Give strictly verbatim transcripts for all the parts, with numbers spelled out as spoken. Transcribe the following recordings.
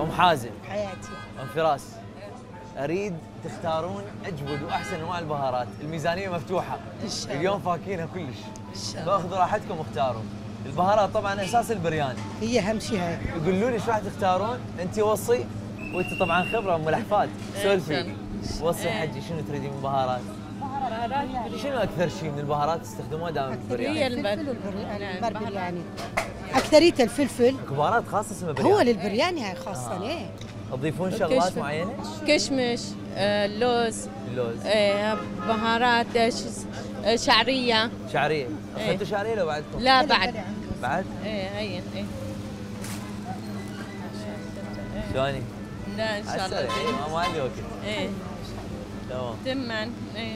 أم حازم حياتي أم فراس، أريد تختارون أجود وأحسن أنواع البهارات، الميزانية مفتوحة إن شاء الله، اليوم فاكينها كلش إن شاء الله، فاخذوا راحتكم واختاروا. البهارات طبعاً أساس البرياني هي أهم شيء هاي. يقولوا لي شو راح تختارون؟ أنت وصي، وأنت طبعاً خبرة أم الأحفاد، سولفي وصي حجي شنو تريدين من بهارات؟ بهارات شنو أكثر شيء من البهارات تستخدموها دائماً في البرياني؟ هي الفلفل والبرياني أكثريته الفلفل. بهارات خاصة اسمها برياني، هو للبرياني هاي خاصة. إيه تضيفون شغلات معينه؟ كشمش، آه، اللوز اللوز ايه، بهارات شعريه شعريه اخذتوا ايه. شعريه لو بعدكم؟ لا بعد بعد؟ ايه هين ايه. شلوني؟ لا ان شاء الله ايه ما عندي وقت. ايه تمام. تمن ايه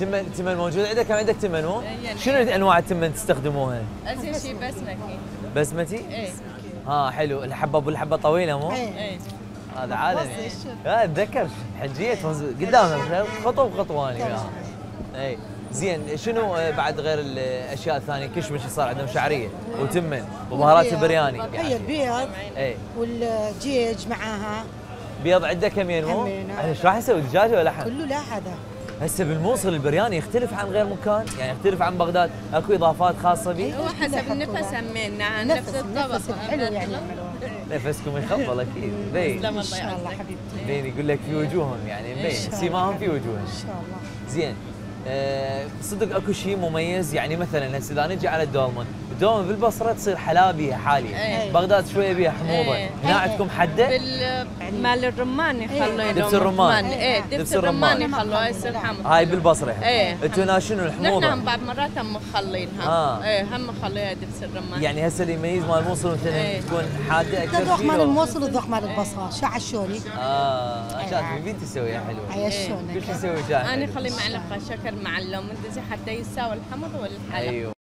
تمن تمن موجود عندك؟ كم عندك تمن هو؟ ايه. شنو انواع التمن تستخدموها؟ ازين شيء بسمتي. بسمتي؟ ايه ها حلو. الحبه ابو الحبه طويله مو؟ ايه هذا عالمي. لا اتذكر حجيه قدامنا خطوه بخطوه انا وياها. اي زين شنو بعد غير الاشياء الثانيه؟ كشمش صار عندهم شعريه وتمن وبهارات البرياني يعني. هي البيض اي والدجاج معاها. بيض عندها كمين مو؟ ايش راح يسوي دجاج ولا لحم؟ كله لا هذا. هسه بالموصل البرياني يختلف عن غير مكان، يعني يختلف عن بغداد، اكو اضافات خاصه به؟ هو حسب النفس همينا عن نفس الطبق حلو يعني. نفسكم يخبل اكيد مبين ان شاء الله حبيبتي، مبين يقول لك في وجوههم يعني مبين سيماهم في وجوههم ان شاء الله. زين أه صدق اكو شيء مميز يعني مثلا هسه اذا نجي على الدولمه، الدولمه بالبصره تصير حلابيه حاليا، ايه. بغداد شويه بيها حموضه، ايه. هنا عندكم حده؟ بال مال الرمان يخلوه دبس الرمان، ايه دبس الرمان يخلوه يصير حامض. هاي بالبصره ايه. انتم هنا شنو الحموضه؟ نحن بعض مرات هم مخلينها اه ايه هم مخليها دبس الرمان. يعني هسه اللي يميز مال الموصل مثلا ايه. تكون حاده اكثر. تذوق مال الموصل وتذوق مال البصره، شو عالشوني؟ اه شات بنتي تسويها حلوه. هي الشونه كيف تسوي شات؟ انا اخلي معلقه شكر معلم مندزه حتى يساوي الحمض والحليب.